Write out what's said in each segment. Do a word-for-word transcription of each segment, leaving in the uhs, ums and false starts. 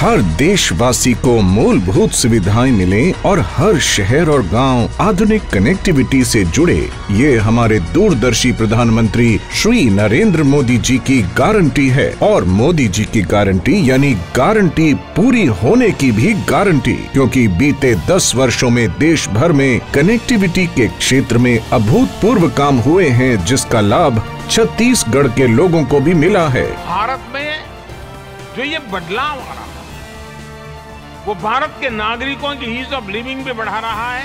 हर देशवासी को मूलभूत सुविधाएं मिलें और हर शहर और गांव आधुनिक कनेक्टिविटी से जुड़े, ये हमारे दूरदर्शी प्रधानमंत्री श्री नरेंद्र मोदी जी की गारंटी है। और मोदी जी की गारंटी यानी गारंटी पूरी होने की भी गारंटी, क्योंकि बीते दस वर्षों में देश भर में कनेक्टिविटी के क्षेत्र में अभूतपूर्व काम हुए हैं, जिसका लाभ छत्तीसगढ़ के लोगों को भी मिला है। भारत में जो ये बदलाव आ रहा है वो भारत के नागरिकों की ईज ऑफ लिविंग भी बढ़ा रहा है,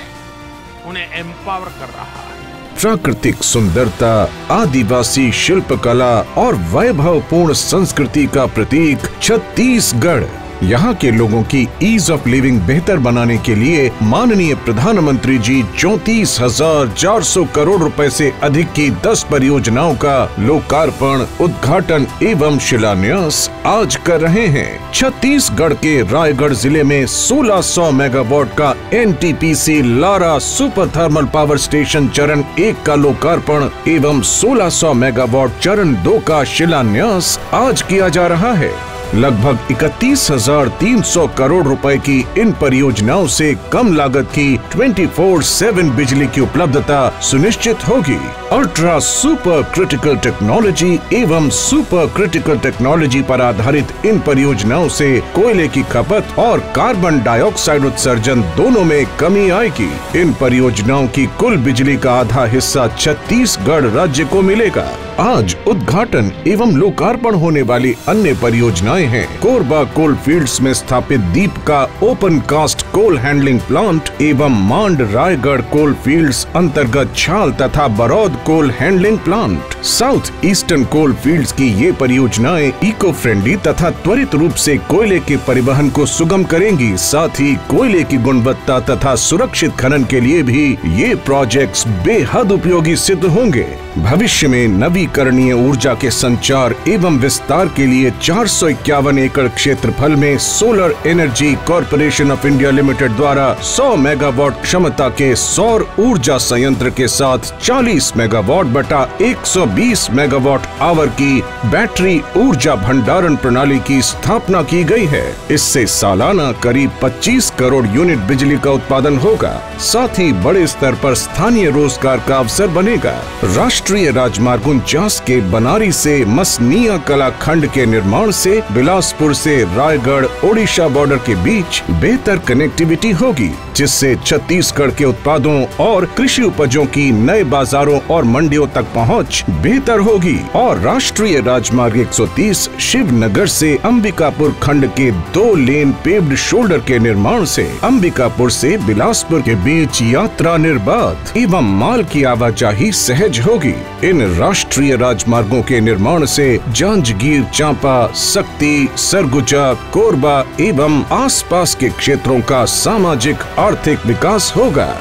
उन्हें एम्पावर कर रहा है। प्राकृतिक सुंदरता, आदिवासी शिल्पकला और वैभवपूर्ण संस्कृति का प्रतीक छत्तीसगढ़, यहाँ के लोगों की ईज ऑफ लिविंग बेहतर बनाने के लिए माननीय प्रधानमंत्री जी चौतीस हजार चार सौ करोड़ रुपए से अधिक की दस परियोजनाओं का लोकार्पण, उद्घाटन एवं शिलान्यास आज कर रहे हैं। छत्तीसगढ़ के रायगढ़ जिले में सोलह सौ मेगावाट का NTPC Lara super thermal power station चरण एक का लोकार्पण एवं सोलह सौ मेगावाट चरण दो का शिलान्यास आज किया जा रहा है। लगभग इकतीस हजार तीन सौ करोड़ रुपए की इन परियोजनाओं से कम लागत की चौबीस बटा सात बिजली की उपलब्धता सुनिश्चित होगी। अल्ट्रा सुपर क्रिटिकल टेक्नोलॉजी एवं सुपर क्रिटिकल टेक्नोलॉजी पर आधारित इन परियोजनाओं से कोयले की खपत और कार्बन डाइऑक्साइड उत्सर्जन दोनों में कमी आएगी। इन परियोजनाओं की कुल बिजली का आधा हिस्सा छत्तीसगढ़ राज्य को मिलेगा। आज उद्घाटन एवं लोकार्पण होने वाली अन्य परियोजनाएं हैं कोरबा कोल फील्ड्स में स्थापित दीप का open cast coal handling plant एवं मांड रायगढ़ कोल फील्ड्स अंतर्गत छाल तथा Baroud coal handling plant. South eastern coal fields की ये परियोजनाएं इको फ्रेंडली तथा त्वरित रूप से कोयले के परिवहन को सुगम करेंगी। साथ ही कोयले की गुणवत्ता तथा सुरक्षित खनन के लिए भी ये प्रोजेक्ट बेहद उपयोगी सिद्ध होंगे। भविष्य में नवी करणीय ऊर्जा के संचार एवं विस्तार के लिए चार सौ इक्यावन एकड़ क्षेत्रफल में solar energy corporation of India limited द्वारा सौ मेगावाट क्षमता के सौर ऊर्जा संयंत्र के साथ चालीस मेगावाट बटा एक सौ बीस मेगावाट आवर की बैटरी ऊर्जा भंडारण प्रणाली की स्थापना की गई है। इससे सालाना करीब पच्चीस करोड़ यूनिट बिजली का उत्पादन होगा। साथ ही बड़े स्तर पर स्थानीय रोजगार का अवसर बनेगा। राष्ट्रीय राजमार्ग उनचास के बनारी से मसनिया कला खंड के निर्माण से बिलासपुर से रायगढ़ ओडिशा बॉर्डर के बीच बेहतर कनेक्टिविटी होगी, जिससे छत्तीसगढ़ के उत्पादों और कृषि उपजों की नए बाजारों और मंडियों तक पहुंच बेहतर होगी। और राष्ट्रीय राजमार्ग एक सौ तीस शिवनगर से अंबिकापुर खंड के दो लेन पेव्ड शोल्डर के निर्माण से अंबिकापुर से बिलासपुर के बीच यात्रा निर्बाध एवं माल की आवाजाही सहज होगी। इन राष्ट्रीय राजमार्गों के निर्माण से जांजगीर चांपा, सक्ती, सरगुजा, कोरबा एवं आसपास के क्षेत्रों का सामाजिक आर्थिक विकास होगा।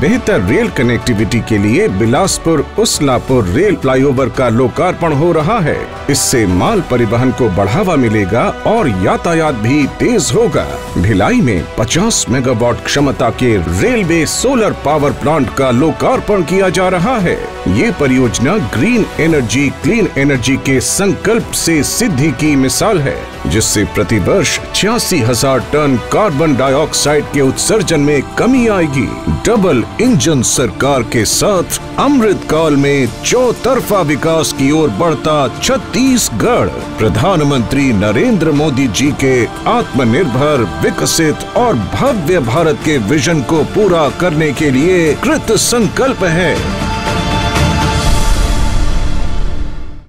बेहतर रेल कनेक्टिविटी के लिए बिलासपुर उसलापुर रेल फ्लाईओवर का लोकार्पण हो रहा है। इससे माल परिवहन को बढ़ावा मिलेगा और यातायात भी तेज होगा। भिलाई में पचास मेगावाट क्षमता के रेलवे सोलर पावर प्लांट का लोकार्पण किया जा रहा है। ये परियोजना ग्रीन एनर्जी क्लीन एनर्जी के संकल्प से सिद्धि की मिसाल है, जिससे प्रतिवर्ष छियासी हजार टन कार्बन डाइऑक्साइड के उत्सर्जन में कमी आएगी। डबल इंजन सरकार के साथ अमृतकाल में चौतरफा विकास की ओर बढ़ता छत्तीसगढ़, प्रधानमंत्री नरेंद्र मोदी जी के आत्मनिर्भर, विकसित और भव्य भारत के विजन को पूरा करने के लिए कृत संकल्प है।